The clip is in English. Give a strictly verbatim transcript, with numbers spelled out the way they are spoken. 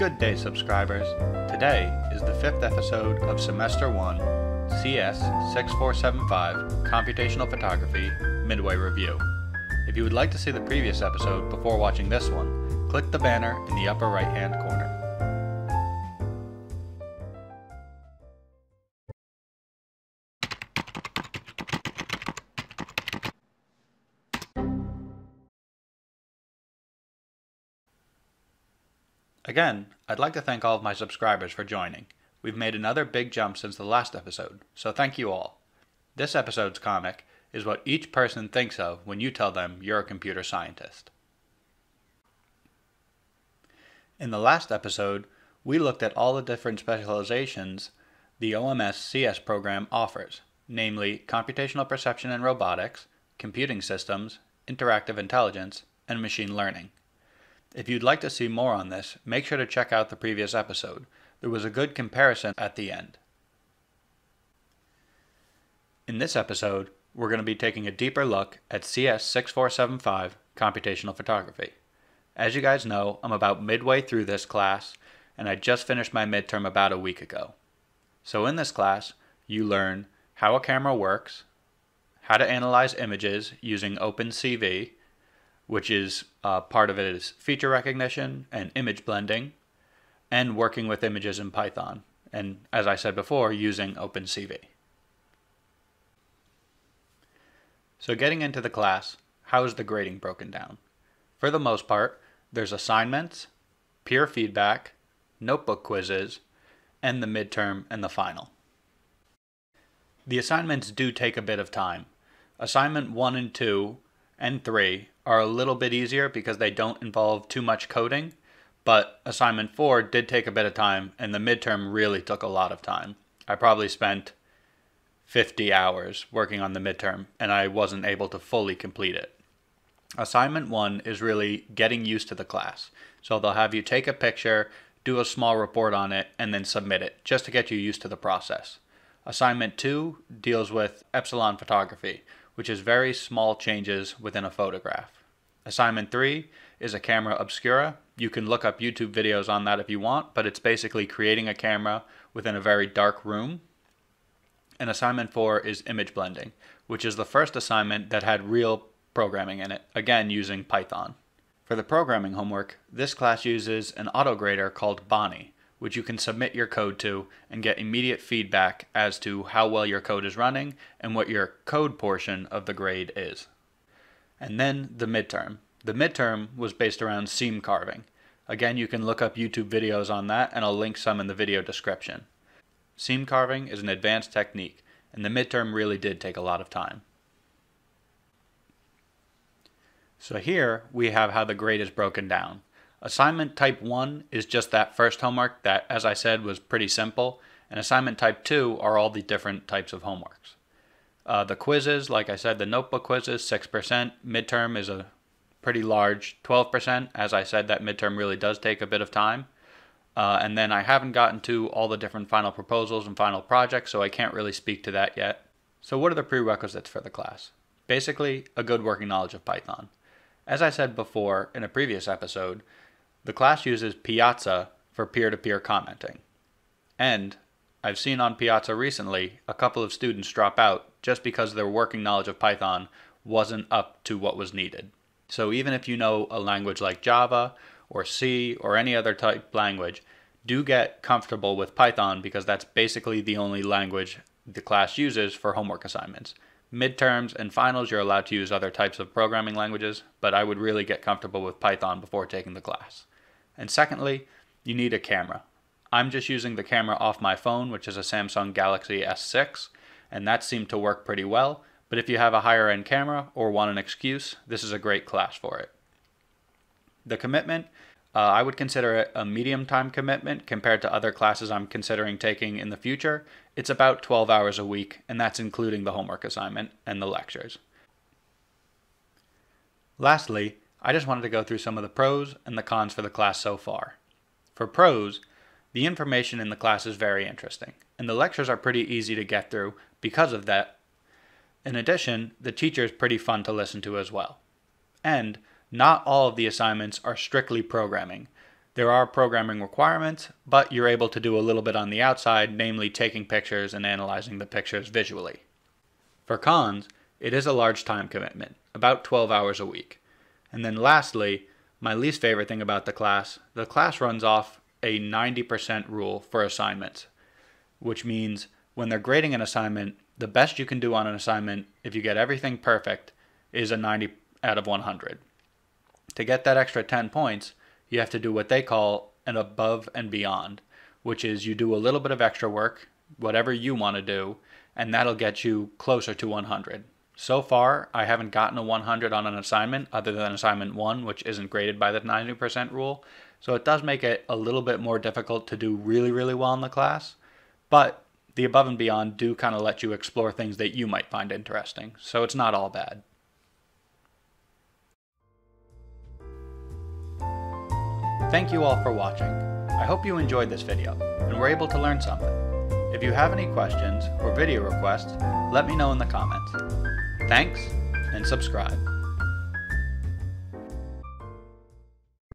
Good day, subscribers. Today is the fifth episode of Semester one, C S six four seven five, Computational Photography, Midway Review. If you would like to see the previous episode before watching this one, click the banner in the upper right-hand corner. Again, I'd like to thank all of my subscribers for joining. We've made another big jump since the last episode, so thank you all. This episode's comic is what each person thinks of when you tell them you're a computer scientist. In the last episode, we looked at all the different specializations the O M S C S program offers, namely computational perception and robotics, computing systems, interactive intelligence, and machine learning. If you'd like to see more on this, make sure to check out the previous episode. There was a good comparison at the end. In this episode, we're going to be taking a deeper look at C S six four seven five Computational Photography. As you guys know, I'm about midway through this class, and I just finished my midterm about a week ago. So in this class, you learn how a camera works, how to analyze images using OpenCV, which is uh, part of it is feature recognition and image blending, and working with images in Python, and as I said before, using OpenCV. So getting into the class, how is the grading broken down? For the most part, there's assignments, peer feedback, notebook quizzes, and the midterm and the final. The assignments do take a bit of time. Assignment one and two and three are a little bit easier because they don't involve too much coding, but assignment four did take a bit of time, and the midterm really took a lot of time. I probably spent fifty hours working on the midterm, and I wasn't able to fully complete it. Assignment one is really getting used to the class. So they'll have you take a picture, do a small report on it, and then submit it, just to get you used to the process. Assignment two deals with epsilon photography, which is very small changes within a photograph. Assignment three is a camera obscura. You can look up YouTube videos on that if you want, but it's basically creating a camera within a very dark room. And assignment four is image blending, which is the first assignment that had real programming in it, again using Python. For the programming homework, this class uses an autograder called Bonnie, which you can submit your code to and get immediate feedback as to how well your code is running and what your code portion of the grade is. And then the midterm. The midterm was based around seam carving. Again, you can look up YouTube videos on that, and I'll link some in the video description. Seam carving is an advanced technique, and the midterm really did take a lot of time. So here we have how the grade is broken down. Assignment type one is just that first homework that, as I said, was pretty simple, and assignment type two are all the different types of homeworks. Uh, the quizzes, like I said, the notebook quizzes, six percent. Midterm is a pretty large twelve percent. As I said, that midterm really does take a bit of time. Uh, and then I haven't gotten to all the different final proposals and final projects, so I can't really speak to that yet. So what are the prerequisites for the class? Basically, a good working knowledge of Python. As I said before in a previous episode, the class uses Piazza for peer-to-peer commenting. And I've seen on Piazza recently a couple of students drop out just because their working knowledge of Python wasn't up to what was needed. So even if you know a language like Java or C or any other type language, do get comfortable with Python, because that's basically the only language the class uses for homework assignments. Midterms and finals, you're allowed to use other types of programming languages, but I would really get comfortable with Python before taking the class. And secondly, you need a camera. I'm just using the camera off my phone, which is a Samsung Galaxy S six, and that seemed to work pretty well, but if you have a higher end camera or want an excuse, this is a great class for it. The commitment, uh, I would consider it a medium time commitment compared to other classes I'm considering taking in the future. It's about twelve hours a week, and that's including the homework assignment and the lectures. Lastly, I just wanted to go through some of the pros and the cons for the class so far. For pros, the information in the class is very interesting, and the lectures are pretty easy to get through because of that. In addition, the teacher is pretty fun to listen to as well. And not all of the assignments are strictly programming. There are programming requirements, but you're able to do a little bit on the outside, namely taking pictures and analyzing the pictures visually. For cons, it is a large time commitment, about twelve hours a week. And then lastly, my least favorite thing about the class, the class runs off a ninety percent rule for assignments, which means when they're grading an assignment, the best you can do on an assignment, if you get everything perfect, is a ninety out of one hundred. To get that extra ten points, you have to do what they call an above and beyond, which is you do a little bit of extra work, whatever you want to do, and that'll get you closer to one hundred. So far, I haven't gotten a one hundred on an assignment other than assignment one, which isn't graded by the ninety percent rule. So it does make it a little bit more difficult to do really, really well in the class, but the above and beyond do kind of let you explore things that you might find interesting. So it's not all bad. Thank you all for watching. I hope you enjoyed this video and were able to learn something. If you have any questions or video requests, let me know in the comments. Thanks, and subscribe.